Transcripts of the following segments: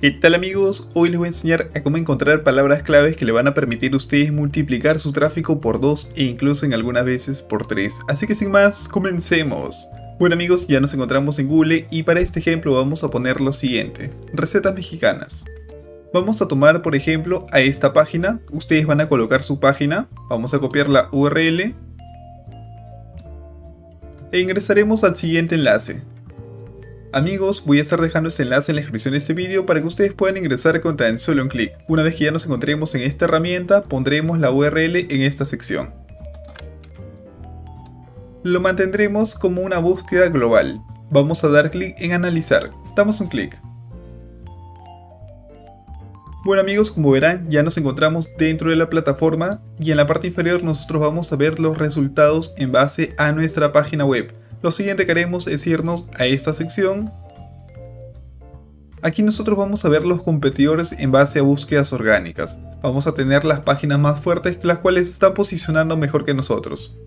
¿Qué tal amigos? Hoy les voy a enseñar a cómo encontrar palabras claves que le van a permitir a ustedes multiplicar su tráfico por 2 e incluso en algunas veces por 3. Así que sin más, comencemos. Bueno amigos, ya nos encontramos en Google y para este ejemplo vamos a poner lo siguiente. Recetas mexicanas. Vamos a tomar por ejemplo a esta página. Ustedes van a colocar su página. Vamos a copiar la URL. E ingresaremos al siguiente enlace. Amigos, voy a estar dejando este enlace en la descripción de este vídeo para que ustedes puedan ingresar con tan solo un clic. Una vez que ya nos encontremos en esta herramienta, pondremos la URL en esta sección. Lo mantendremos como una búsqueda global. Vamos a dar clic en analizar. Damos un clic. Bueno amigos, como verán, ya nos encontramos dentro de la plataforma y en la parte inferior nosotros vamos a ver los resultados en base a nuestra página web. Lo siguiente que haremos es irnos a esta sección. Aquí nosotros vamos a ver los competidores en base a búsquedas orgánicas. Vamos a tener las páginas más fuertes, las cuales están posicionando mejor que nosotros.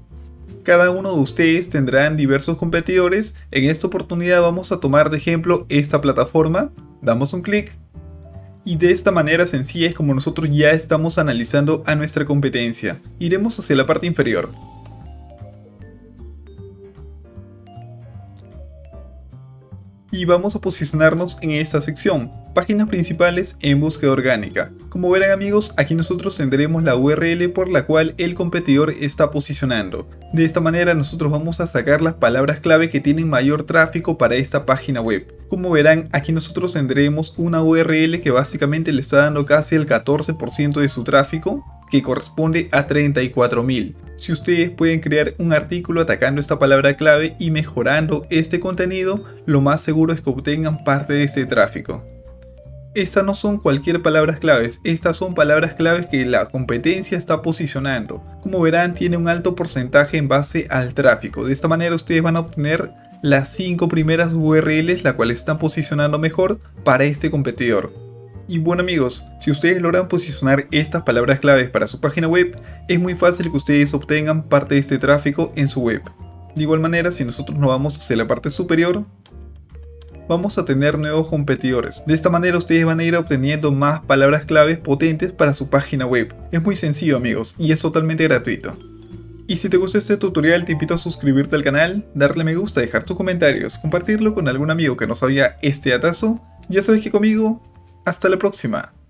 Cada uno de ustedes tendrán diversos competidores. En esta oportunidad vamos a tomar de ejemplo esta plataforma. Damos un clic. Y de esta manera sencilla es como nosotros ya estamos analizando a nuestra competencia. Iremos hacia la parte inferior. Y vamos a posicionarnos en esta sección, páginas principales en búsqueda orgánica. Como verán amigos, aquí nosotros tendremos la URL por la cual el competidor está posicionando. De esta manera nosotros vamos a sacar las palabras clave que tienen mayor tráfico para esta página web. Como verán, aquí nosotros tendremos una URL que básicamente le está dando casi el 14% de su tráfico, que corresponde a 34.000. Si ustedes pueden crear un artículo atacando esta palabra clave y mejorando este contenido, lo más seguro es que obtengan parte de este tráfico. Estas no son cualquier palabras claves, estas son palabras claves que la competencia está posicionando. Como verán, tiene un alto porcentaje en base al tráfico. De esta manera ustedes van a obtener las 5 primeras URLs, las cuales están posicionando mejor para este competidor. Y bueno amigos, si ustedes logran posicionar estas palabras claves para su página web, es muy fácil que ustedes obtengan parte de este tráfico en su web. De igual manera, si nosotros nos vamos hacia la parte superior, vamos a tener nuevos competidores. De esta manera ustedes van a ir obteniendo más palabras claves potentes para su página web. Es muy sencillo amigos y es totalmente gratuito. Y si te gustó este tutorial te invito a suscribirte al canal, darle me gusta, dejar tus comentarios, compartirlo con algún amigo que no sabía este datazo. Ya sabes que conmigo... Hasta la próxima.